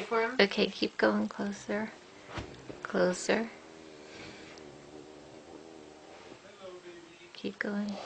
For him? Okay, keep going closer. Closer. Keep going.